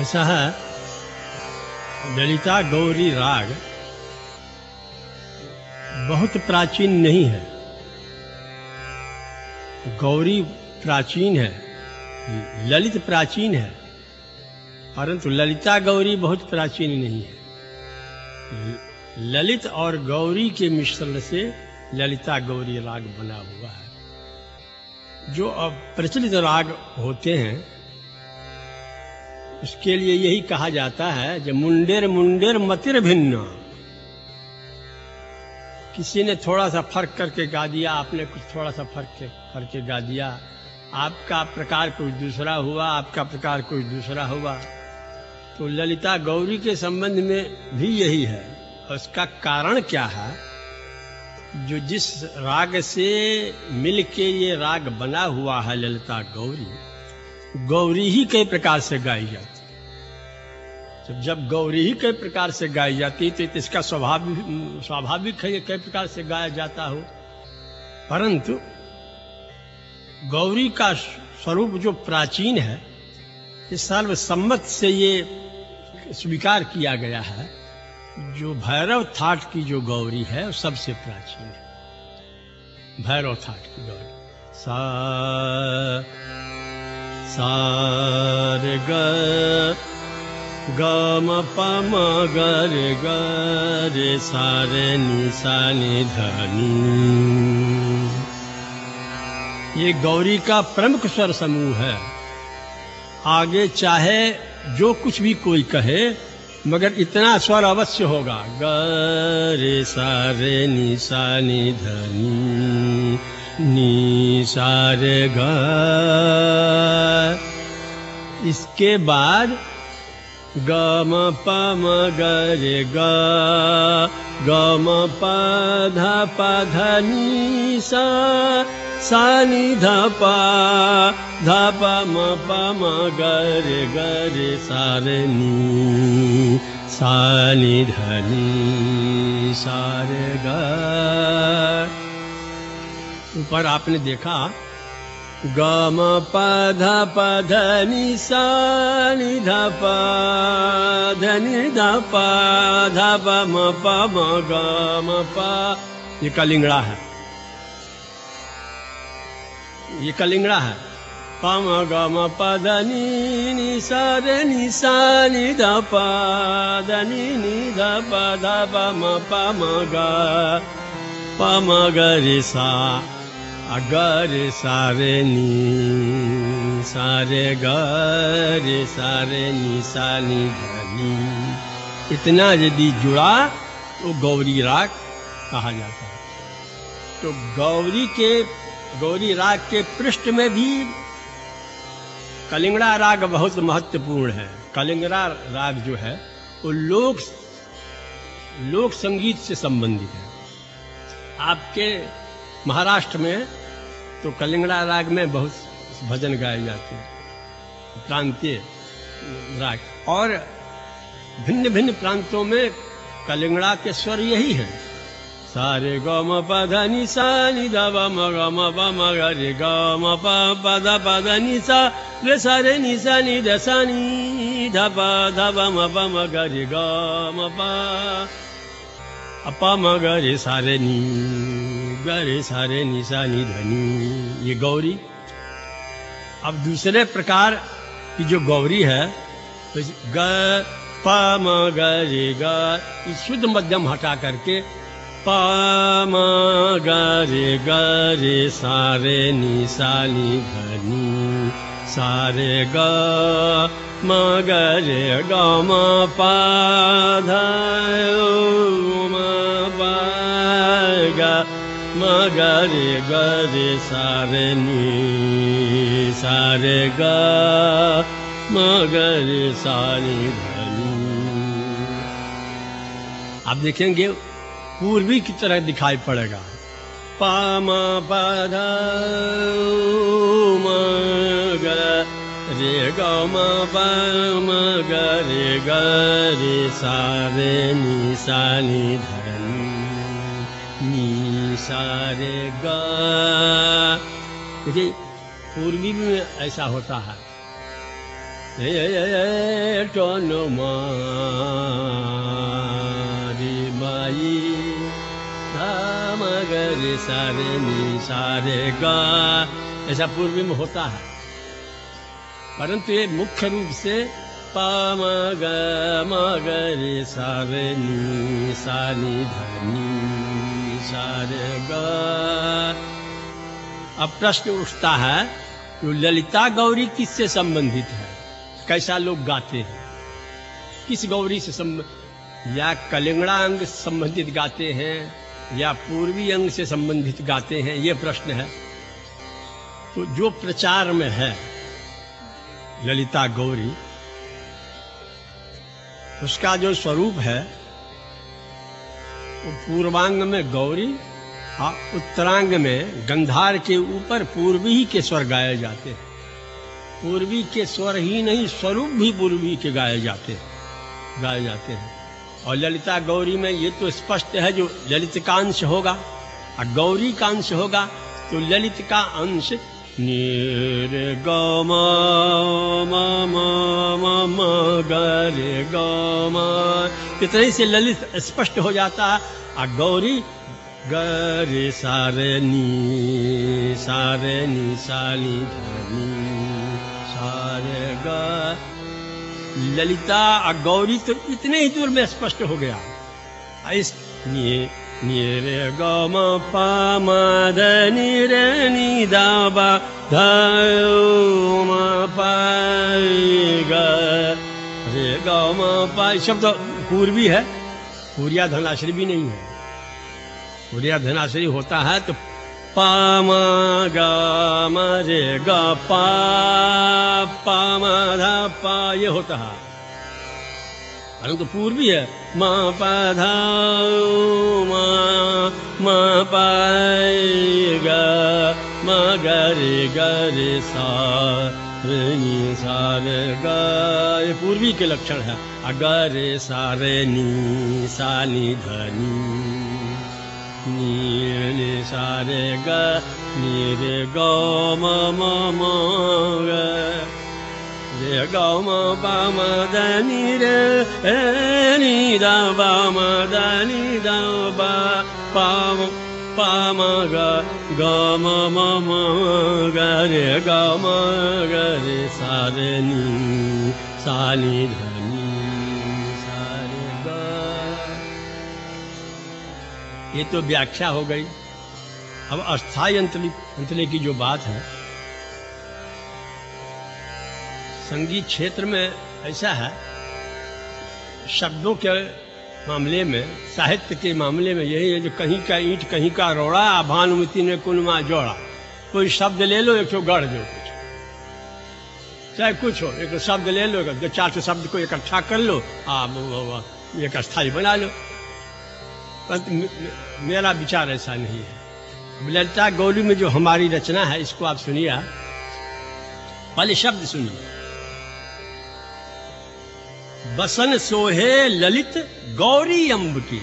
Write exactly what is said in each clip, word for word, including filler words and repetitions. ऐसा है ललिता गौरी राग बहुत प्राचीन नहीं है। गौरी प्राचीन है, ललित प्राचीन है, परंतु ललिता गौरी बहुत प्राचीन नहीं है। ललित और गौरी के मिश्रण से ललिता गौरी राग बना हुआ है। जो अब प्रचलित राग होते हैं उसके लिए यही कहा जाता है जो मुंडेर मुंडेर मतिर भिन्न, किसी ने थोड़ा सा फर्क करके गा दिया, आपने कुछ थोड़ा सा फर्क करके गा दिया, आपका प्रकार कुछ दूसरा हुआ, आपका प्रकार कुछ दूसरा हुआ। तो ललिता गौरी के संबंध में भी यही है। उसका कारण क्या है? जो जिस राग से मिलके ये राग बना हुआ है ललिता गौरी, गौरी ही कई प्रकार से गाई जाती। जब गौरी ही कई प्रकार से गाई जाती तो इसका स्वाभाविक स्वाभाविक है कई प्रकार से गाया जाता हो, परंतु गौरी का स्वरूप जो प्राचीन है इस सर्वसम्मत से ये स्वीकार किया गया है। जो भैरव थाट की जो गौरी है वो सबसे प्राचीन है। भैरव थाट की गौरी सा सार ग गम पम गर गे सारे निशानी धनी, ये गौरी का प्रमुख स्वर समूह है। आगे चाहे जो कुछ भी कोई कहे मगर इतना स्वर अवश्य होगा, गे सारे निशानी धनी नी सारे ग। इसके बाद गम पम गरे ग गम पध पधनी सा सानी धपा धप म पम गरे गरे सारनी सानी धनी सार ग। ऊपर आपने देखा गम पध पधनी सानी धप धनी धप धप म पम गम प, ये कलिंगड़ा है, ये कलिंगड़ा है। पम गम पधनी नि सारनी सानी धप धनी नि धप धप म पम ग पम गरि सा अगर सारे नी सारे गरे सारे नी सानी धनी, इतना यदि जुड़ा तो गौरी राग कहा जाता है। तो गौरी के गौरी राग के पृष्ठ में भी कलिंगड़ा राग बहुत महत्वपूर्ण है। कलिंगड़ा राग जो है वो लोक लोक संगीत से संबंधित है। आपके महाराष्ट्र में तो कलिंगड़ा राग में बहुत भजन गाए जाते हैं, प्रांतीय राग, और भिन्न भिन्न प्रांतों में कलिंगड़ा के स्वर यही है। सारे गम पधनी सानी धब गम पम गे गम पद पधनी सा रे सारे निशानी दसानी धप धब म पम गे गम पम गे सारे नी गरे सारे निशानी धनी, ये गौरी। अब दूसरे प्रकार की जो गौरी है तो ग प म ग रे ग, इस शुद्ध मध्यम हटा करके प म ग रे ग रे सारे निशानी धनी सारे ग म ग रे ग म प ध म प ग मगरे गरे सारे नी सारे ग मगरे सारे धनी। आप देखेंगे पूर्वी की तरह दिखाई पड़ेगा। प म प ध म ग रे ग म प म ग रे ग रे सारे नी सानी धनी नी सारे ग। पूर्वी में ऐसा होता है ए टन मारी माई मगरे सारे नी सारे गा, ऐसा पूर्वी में होता है, परंतु ये मुख्य रूप से पा मग मगरे सारे नी सानी धनी सारे गा। अब प्रश्न उठता है तो ललिता गौरी किससे संबंधित है, कैसा लोग गाते हैं, किस गौरी से संबंधित, या कलिंगड़ा अंग से संबंधित गाते हैं या पूर्वी अंग से संबंधित गाते हैं, ये प्रश्न है। तो जो प्रचार में है ललिता गौरी, उसका जो स्वरूप है वो पूर्वांग में गौरी और उत्तरांग में गंधार के ऊपर पूर्वी के स्वर गाए जाते हैं। पूर्वी के स्वर ही नहीं, स्वरूप भी पूर्वी के गाए जाते हैं गाए जाते हैं और ललिता गौरी में ये तो स्पष्ट है, जो ललित का अंश होगा और गौरी का अंश होगा, तो ललित का अंश नीर गम गे गम, इतने से ललित स्पष्ट हो जाता है और गौरी गे सारे नी सारे नी साली धनी ललिता गौरी तो इतने ही दूर में स्पष्ट हो गया। इस निये, निये रे गम पाम धनी रे नी दाबा धमा गे गम पाई शब्द पूर्वी है, पूरिया धनाश्री भी नहीं है। पूरिया धनाश्री होता है तो पामा गा मरे गा पा पामा धा पा ये होता है, परंतु तो पूर्वी है मा पा धा मा मा पाए गा मा गरे गरे सा रे नी सा रे गा, ये पूर्वी के लक्षण है। अगरे सा रे नी सा नी धनी नीले सारे गा नीरे गौ मे गौ माम धनी रे नी दाबा मदनी दाबा पाम पाम गा गम गे गम गे सारे नी साली धनी सारे गा। ये तो व्याख्या हो गई। अब अस्थाई अंतले की जो बात है, संगीत क्षेत्र में ऐसा है, शब्दों के मामले में, साहित्य के मामले में यही है, जो कहीं का ईंट कहीं का रोड़ा, भानुमति ने कुलमा जोड़ा। कोई शब्द ले लो, एक सौ गढ़ दो, कुछ चाहे कुछ हो, एक शब्द ले लो, एक चार सौ शब्द को इकट्ठा कर लो, आप एक अस्थाई बना लो। मेरा विचार ऐसा नहीं है। ललिता गौरी में जो हमारी रचना है, इसको आप सुनिए, पहले शब्द सुनिए। बसन सोहे ललित गौरी अम्ब की,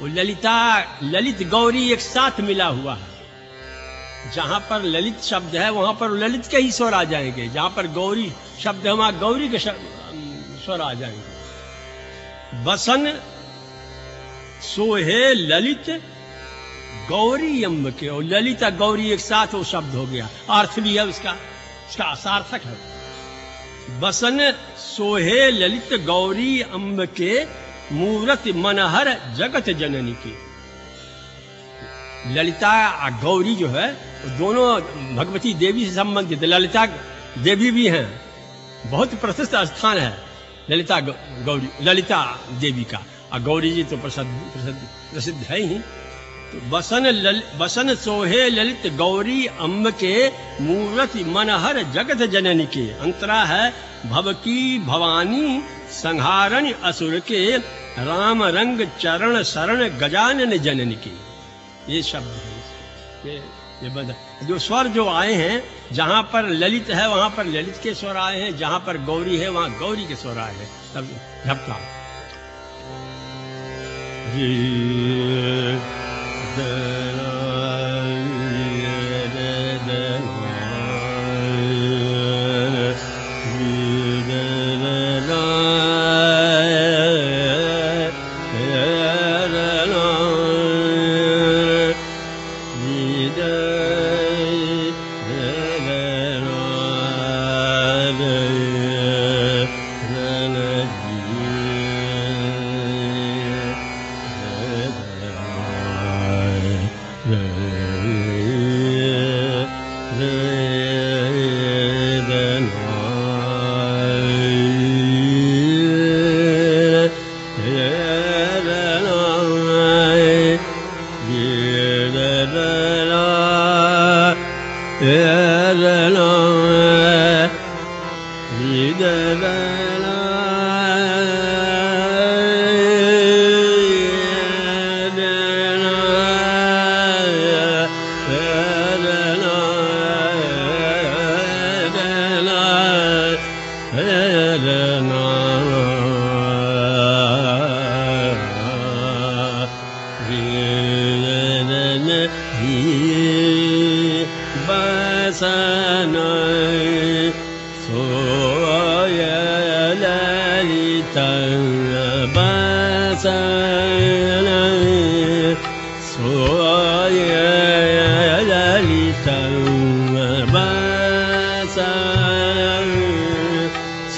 वो ललिता ललित गौरी एक साथ मिला हुआ है। जहां पर ललित शब्द है वहां पर ललित के ही स्वर आ जाएंगे, जहां पर गौरी शब्द है वहां गौरी के स्वर आ जाएंगे। बसन सोहे ललित गौरी अम्ब के, और ललित गौरी एक साथ वो शब्द हो गया। अर्थ भी है उसका, उसका सार्थक है। बसन सोहे ललित गौरी अम्ब के मूर्त मनहर जगत जननी की। ललिता गौरी जो है दोनों भगवती देवी से संबंधित, ललिता देवी भी हैं, बहुत प्रसिद्ध स्थान है ललिता गौरी, ललिता देवी का। और गौरी जी तो प्रसिद्ध प्रसिद्ध है ही। तो बसन लल, बसन सोहे ललित गौरी अम्ब के मूर्ति मनहर जगत जननी के। अंतरा है भवकी भवानी संहारण असुर के राम रंग चरण शरण गजानन जननी की, ये शब्द है। ये, ये बद जो स्वर जो आए हैं, जहाँ पर ललित है वहाँ पर ललित के स्वर आए हैं, जहाँ पर गौरी है वहाँ गौरी के स्वर आए हैं। तब झपका रे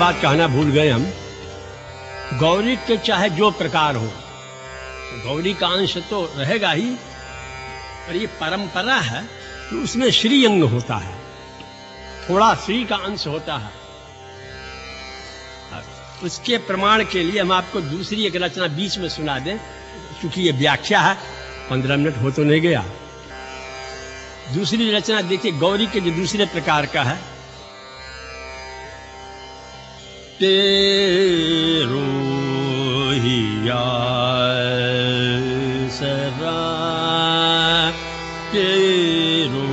बात कहना भूल गए हम। गौरी के चाहे जो प्रकार हो, गौरी का अंश तो रहेगा ही, पर ये परंपरा है कि उसमें श्री अंग होता है, थोड़ा श्री का अंश होता है। उसके प्रमाण के लिए हम आपको दूसरी एक रचना बीच में सुना दें, क्योंकि ये व्याख्या है, पंद्रह मिनट हो तो नहीं गया। दूसरी रचना देखिए, गौरी के जो दूसरे प्रकार का है, तेरो हिया सरा तेरो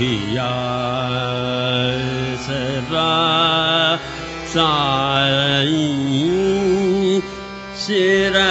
हिया सरा साई सिरा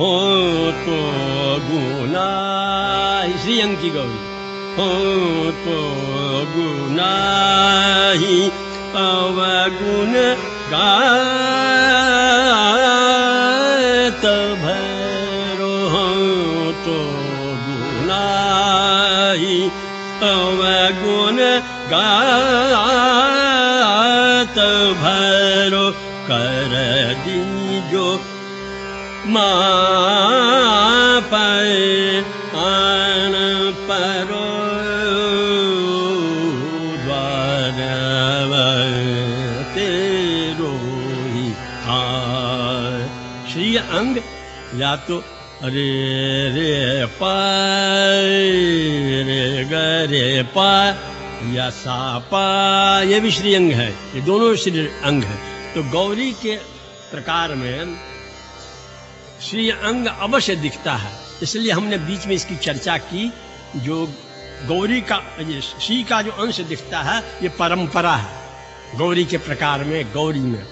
हो तो गुना श्री अंग की गौरी, हो तो गुना ही अवगुण गात भैरो, हो तो गुना ही अवगुण गात भैरो कर दी जो माँ पाए आन परो तेरो ही हाय। श्री अंग या तो रे रे पाए रे गे पा या सा पा, ये भी श्री अंग है, ये दोनों श्री अंग है। तो गौरी के प्रकार में श्री अंग अवश्य दिखता है, इसलिए हमने बीच में इसकी चर्चा की। जो गौरी का श्री का जो अंश दिखता है, ये परंपरा है गौरी के प्रकार में। गौरी में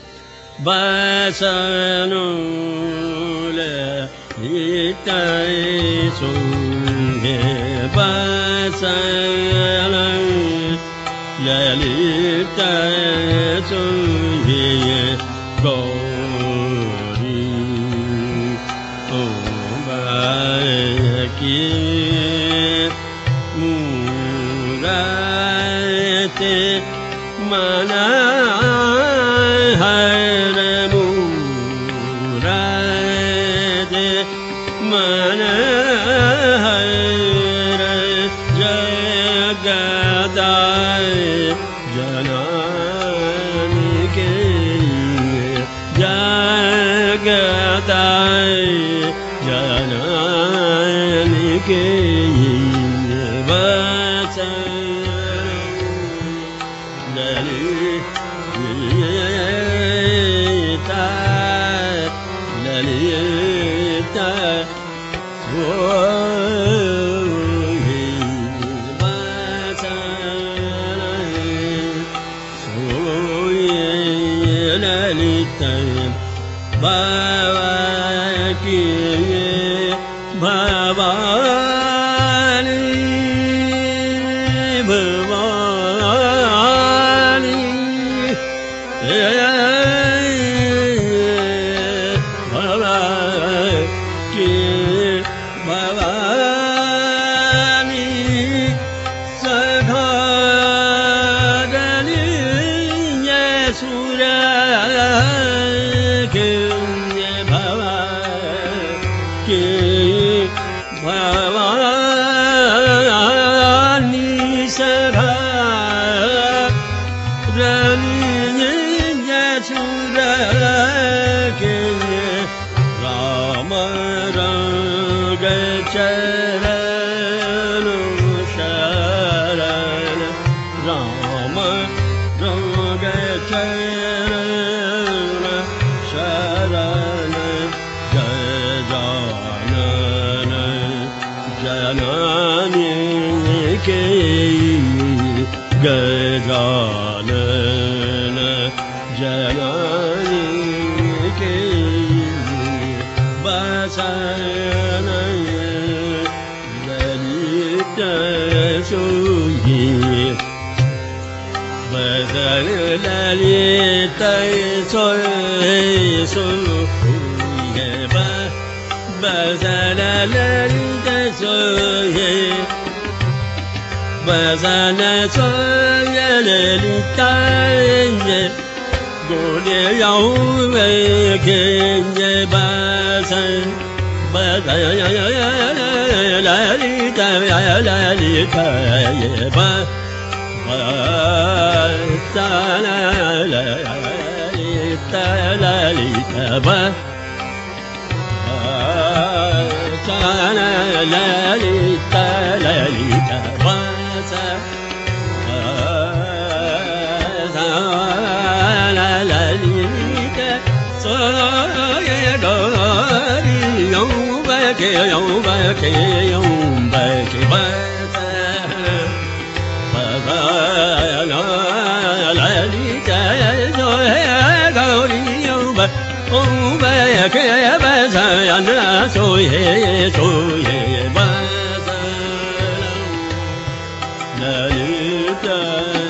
Lalita